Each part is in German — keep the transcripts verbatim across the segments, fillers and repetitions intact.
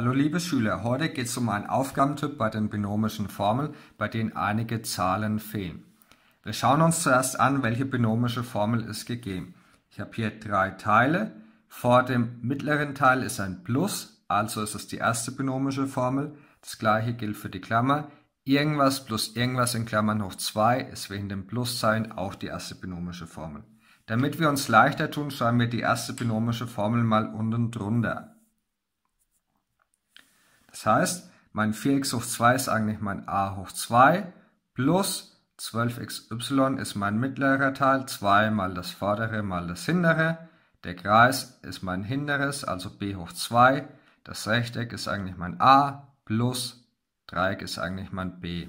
Hallo liebe Schüler, heute geht es um einen Aufgabentipp bei den binomischen Formeln, bei denen einige Zahlen fehlen. Wir schauen uns zuerst an, welche binomische Formel ist gegeben. Ich habe hier drei Teile. Vor dem mittleren Teil ist ein Plus, also ist es die erste binomische Formel. Das gleiche gilt für die Klammer. Irgendwas plus irgendwas in Klammern hoch zwei ist wegen dem Pluszeichen auch die erste binomische Formel. Damit wir uns leichter tun, schreiben wir die erste binomische Formel mal unten drunter. Das heißt, mein vier x hoch zwei ist eigentlich mein a hoch zwei plus zwölf x y ist mein mittlerer Teil, zwei mal das vordere mal das hintere. Der Kreis ist mein hinteres, also b hoch zwei. Das Rechteck ist eigentlich mein a plus Dreieck ist eigentlich mein b.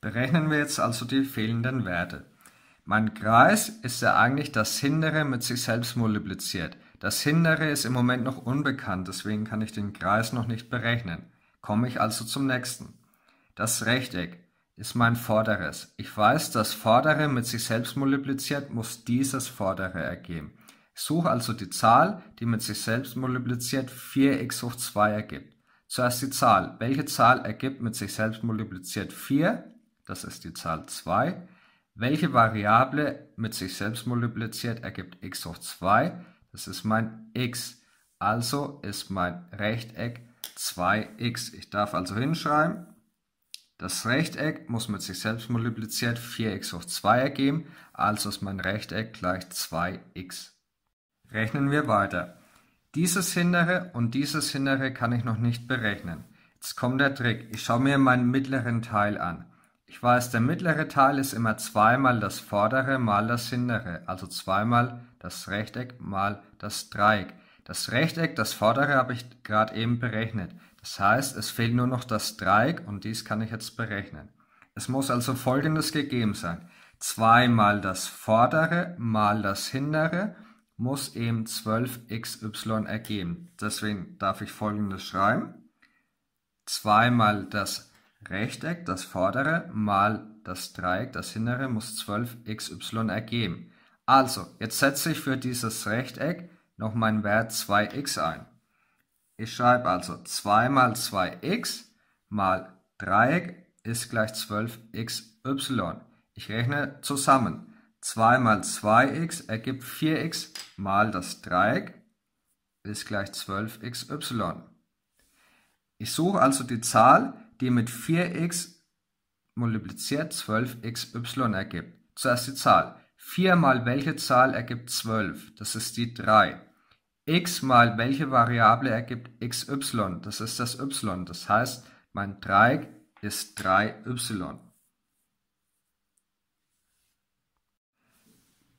Berechnen wir jetzt also die fehlenden Werte. Mein Kreis ist ja eigentlich das hintere mit sich selbst multipliziert. Das hintere ist im Moment noch unbekannt, deswegen kann ich den Kreis noch nicht berechnen. Komme ich also zum nächsten. Das Rechteck ist mein vorderes. Ich weiß, das vordere mit sich selbst multipliziert muss dieses vordere ergeben. Ich suche also die Zahl, die mit sich selbst multipliziert vier x hoch zwei ergibt. Zuerst die Zahl. Welche Zahl ergibt mit sich selbst multipliziert vier? Das ist die Zahl zwei. Welche Variable mit sich selbst multipliziert ergibt x hoch zwei? Das ist mein x. Also ist mein Rechteck zwei x. Ich darf also hinschreiben, das Rechteck muss mit sich selbst multipliziert vier x hoch zwei ergeben. Also ist mein Rechteck gleich zwei x. Rechnen wir weiter. Dieses hintere und dieses hintere kann ich noch nicht berechnen. Jetzt kommt der Trick. Ich schaue mir meinen mittleren Teil an. Ich weiß, der mittlere Teil ist immer zwei mal das vordere mal das hintere, also zwei mal das Rechteck mal das Dreieck. Das Rechteck, das vordere, habe ich gerade eben berechnet. Das heißt, es fehlt nur noch das Dreieck und dies kann ich jetzt berechnen. Es muss also Folgendes gegeben sein. zwei mal das vordere mal das hintere muss eben zwölf x y ergeben. Deswegen darf ich Folgendes schreiben. zwei mal das Rechteck, das vordere, mal das Dreieck, das hintere, muss zwölf x y ergeben. Also, jetzt setze ich für dieses Rechteck noch meinen Wert zwei x ein. Ich schreibe also zwei mal zwei x mal Dreieck ist gleich zwölf x y. Ich rechne zusammen. zwei mal zwei x ergibt vier x mal das Dreieck ist gleich zwölf x y. Ich suche also die Zahl, die mit vier x multipliziert zwölf x y ergibt. Zuerst die Zahl. vier mal welche Zahl ergibt zwölf? Das ist die drei. x mal welche Variable ergibt xy? Das ist das y. Das heißt, mein Dreieck ist drei y.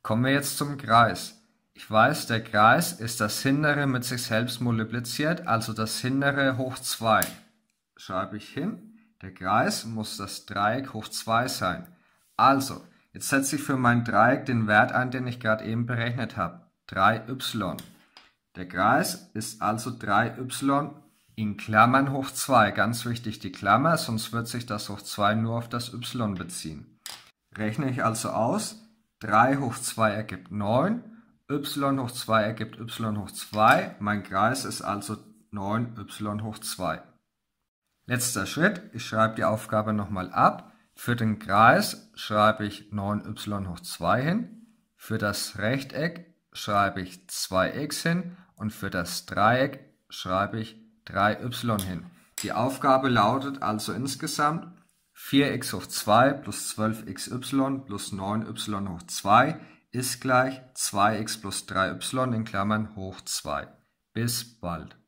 Kommen wir jetzt zum Kreis. Ich weiß, der Kreis ist das hintere mit sich selbst multipliziert, also das hintere hoch zwei. Schreibe ich hin, der Kreis muss das Dreieck hoch zwei sein. Also, jetzt setze ich für mein Dreieck den Wert ein, den ich gerade eben berechnet habe, drei y. Der Kreis ist also drei y in Klammern hoch zwei. Ganz wichtig die Klammer, sonst wird sich das hoch zwei nur auf das y beziehen. Rechne ich also aus, drei hoch zwei ergibt neun, y hoch zwei ergibt y hoch zwei. Mein Kreis ist also neun y hoch zwei. Letzter Schritt, ich schreibe die Aufgabe nochmal ab. Für den Kreis schreibe ich neun y hoch zwei hin, für das Rechteck schreibe ich zwei x hin und für das Dreieck schreibe ich drei y hin. Die Aufgabe lautet also insgesamt vier x hoch zwei plus zwölf x y plus neun y hoch zwei ist gleich zwei x plus drei y in Klammern hoch zwei. Bis bald.